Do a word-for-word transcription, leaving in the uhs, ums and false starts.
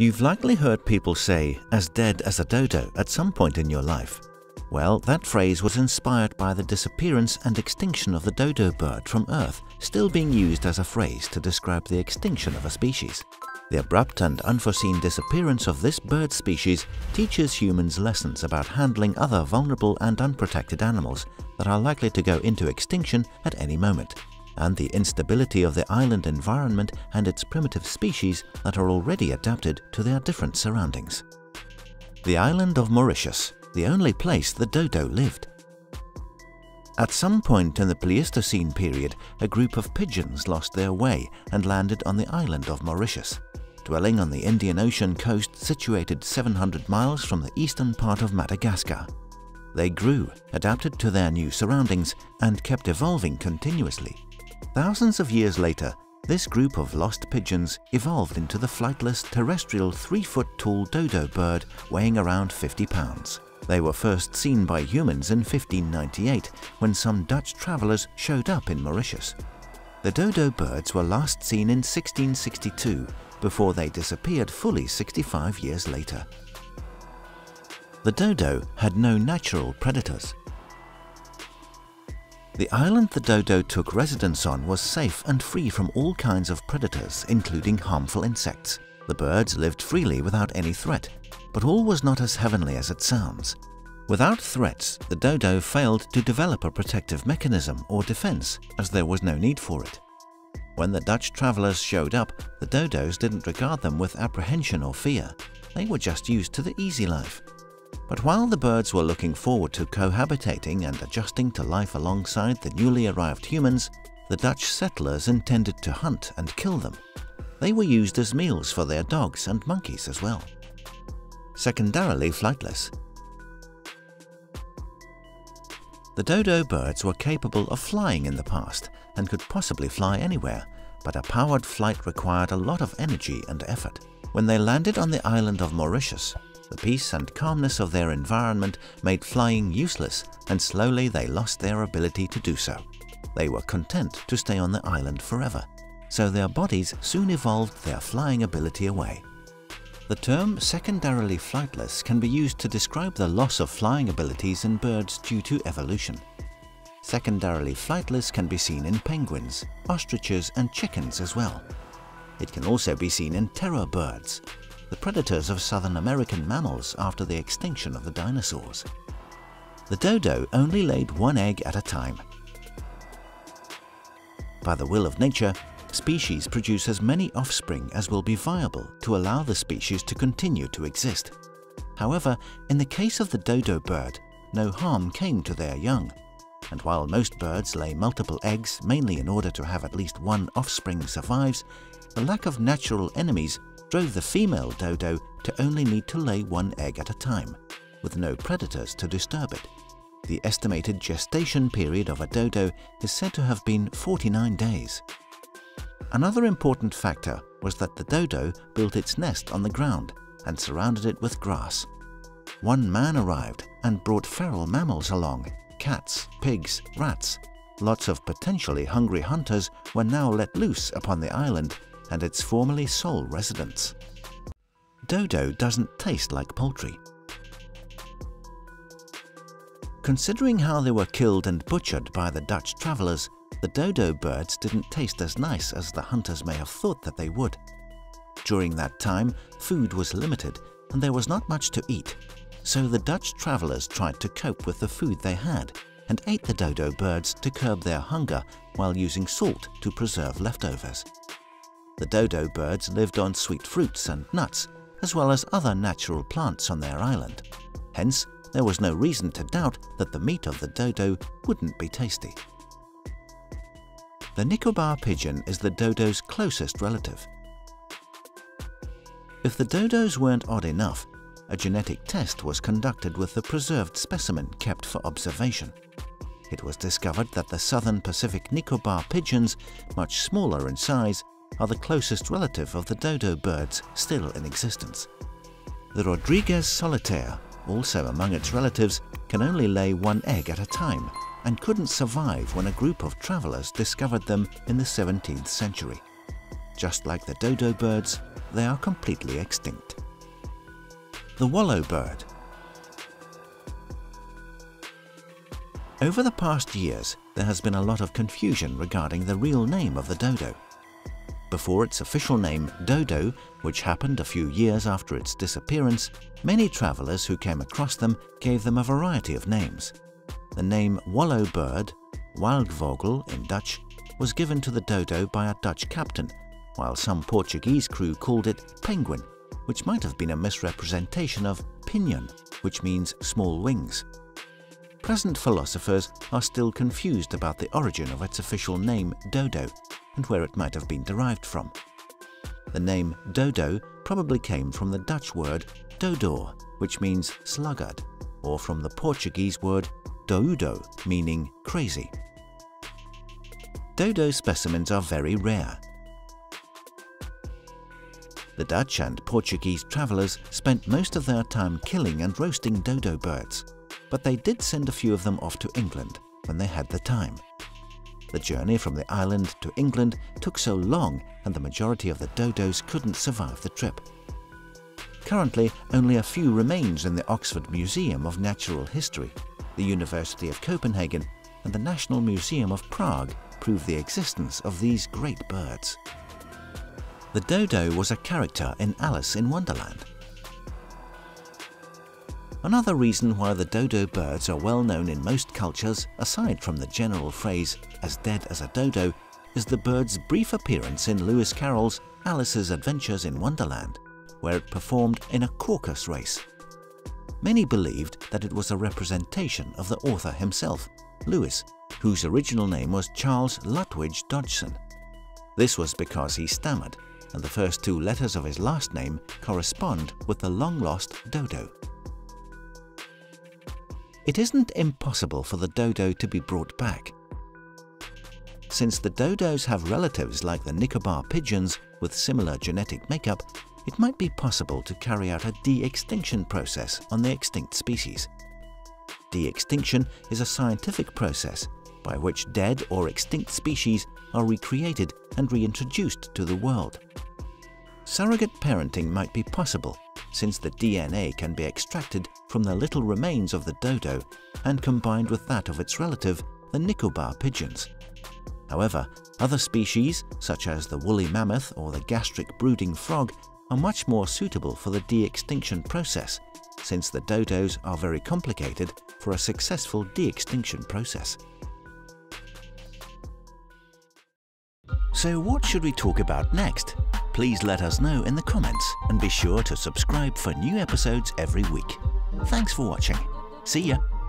You've likely heard people say, as dead as a dodo, at some point in your life. Well, that phrase was inspired by the disappearance and extinction of the dodo bird from Earth, still being used as a phrase to describe the extinction of a species. The abrupt and unforeseen disappearance of this bird species teaches humans lessons about handling other vulnerable and unprotected animals that are likely to go into extinction at any moment, and the instability of the island environment and its primitive species that are already adapted to their different surroundings. The island of Mauritius, the only place the dodo lived. At some point in the Pleistocene period, a group of pigeons lost their way and landed on the island of Mauritius. Dwelling on the Indian Ocean coast situated seven hundred miles from the eastern part of Madagascar, they grew, adapted to their new surroundings, and kept evolving continuously. Thousands of years later, this group of lost pigeons evolved into the flightless terrestrial three foot tall dodo bird weighing around fifty pounds. They were first seen by humans in fifteen ninety-eight when some Dutch travelers showed up in Mauritius. The dodo birds were last seen in sixteen sixty-two before they disappeared fully sixty-five years later. The dodo had no natural predators. The island the dodo took residence on was safe and free from all kinds of predators, including harmful insects. The birds lived freely without any threat, but all was not as heavenly as it sounds. Without threats, the dodo failed to develop a protective mechanism or defense, as there was no need for it. When the Dutch travelers showed up, the dodos didn't regard them with apprehension or fear. They were just used to the easy life. But while the birds were looking forward to cohabitating and adjusting to life alongside the newly arrived humans, the Dutch settlers intended to hunt and kill them. They were used as meals for their dogs and monkeys as well. Secondarily flightless. The dodo birds were capable of flying in the past and could possibly fly anywhere, but a powered flight required a lot of energy and effort. When they landed on the island of Mauritius, the peace and calmness of their environment made flying useless, and slowly they lost their ability to do so. They were content to stay on the island forever, so their bodies soon evolved their flying ability away. The term secondarily flightless can be used to describe the loss of flying abilities in birds due to evolution. Secondarily flightless can be seen in penguins, ostriches, and chickens as well. It can also be seen in terror birds, the predators of southern American mammals after the extinction of the dinosaurs. The dodo only laid one egg at a time. By the will of nature, species produce as many offspring as will be viable to allow the species to continue to exist. However, in the case of the dodo bird, no harm came to their young. And while most birds lay multiple eggs mainly in order to have at least one offspring survives, the lack of natural enemies drove the female dodo to only need to lay one egg at a time, with no predators to disturb it. The estimated gestation period of a dodo is said to have been forty-nine days. Another important factor was that the dodo built its nest on the ground and surrounded it with grass. One man arrived and brought feral mammals along. Cats, pigs, rats. Lots of potentially hungry hunters were now let loose upon the island and its formerly sole residents. Dodo doesn't taste like poultry. Considering how they were killed and butchered by the Dutch travelers, the dodo birds didn't taste as nice as the hunters may have thought that they would. During that time, food was limited and there was not much to eat, so the Dutch travelers tried to cope with the food they had and ate the dodo birds to curb their hunger while using salt to preserve leftovers. The dodo birds lived on sweet fruits and nuts, as well as other natural plants on their island. Hence, there was no reason to doubt that the meat of the dodo wouldn't be tasty. The Nicobar pigeon is the dodo's closest relative. If the dodos weren't odd enough, a genetic test was conducted with the preserved specimen kept for observation. It was discovered that the southern Pacific Nicobar pigeons, much smaller in size, are the closest relative of the dodo birds still in existence. The Rodriguez solitaire, also among its relatives, can only lay one egg at a time and couldn't survive when a group of travelers discovered them in the seventeenth century. Just like the dodo birds, they are completely extinct. The wallow bird. Over the past years, there has been a lot of confusion regarding the real name of the dodo. Before its official name, dodo, which happened a few years after its disappearance, many travelers who came across them gave them a variety of names. The name wallow bird, Wildvogel in Dutch, was given to the dodo by a Dutch captain, while some Portuguese crew called it penguin, which might have been a misrepresentation of pinion, which means small wings. Present philosophers are still confused about the origin of its official name dodo, and where it might have been derived from. The name dodo probably came from the Dutch word dodor, which means sluggard, or from the Portuguese word doudo, meaning crazy. Dodo specimens are very rare. The Dutch and Portuguese travelers spent most of their time killing and roasting dodo birds, but they did send a few of them off to England when they had the time. The journey from the island to England took so long, and the majority of the dodos couldn't survive the trip. Currently, only a few remains in the Oxford Museum of Natural History. The University of Copenhagen and the National Museum of Prague prove the existence of these great birds. The dodo was a character in Alice in Wonderland. Another reason why the dodo birds are well known in most cultures, aside from the general phrase, as dead as a dodo, is the bird's brief appearance in Lewis Carroll's Alice's Adventures in Wonderland, where it performed in a caucus race. Many believed that it was a representation of the author himself, Lewis, whose original name was Charles Lutwidge Dodgson. This was because he stammered, and the first two letters of his last name correspond with the long-lost dodo. It isn't impossible for the dodo to be brought back. Since the dodos have relatives like the Nicobar pigeons with similar genetic makeup, it might be possible to carry out a de-extinction process on the extinct species. De-extinction is a scientific process by which dead or extinct species are recreated and reintroduced to the world. Surrogate parenting might be possible, since the D N A can be extracted from the little remains of the dodo and combined with that of its relative, the Nicobar pigeons. However, other species, such as the woolly mammoth or the gastric brooding frog, are much more suitable for the de-extinction process, since the dodos are very complicated for a successful de-extinction process. So what should we talk about next? Please let us know in the comments, and be sure to subscribe for new episodes every week. Thanks for watching. See ya!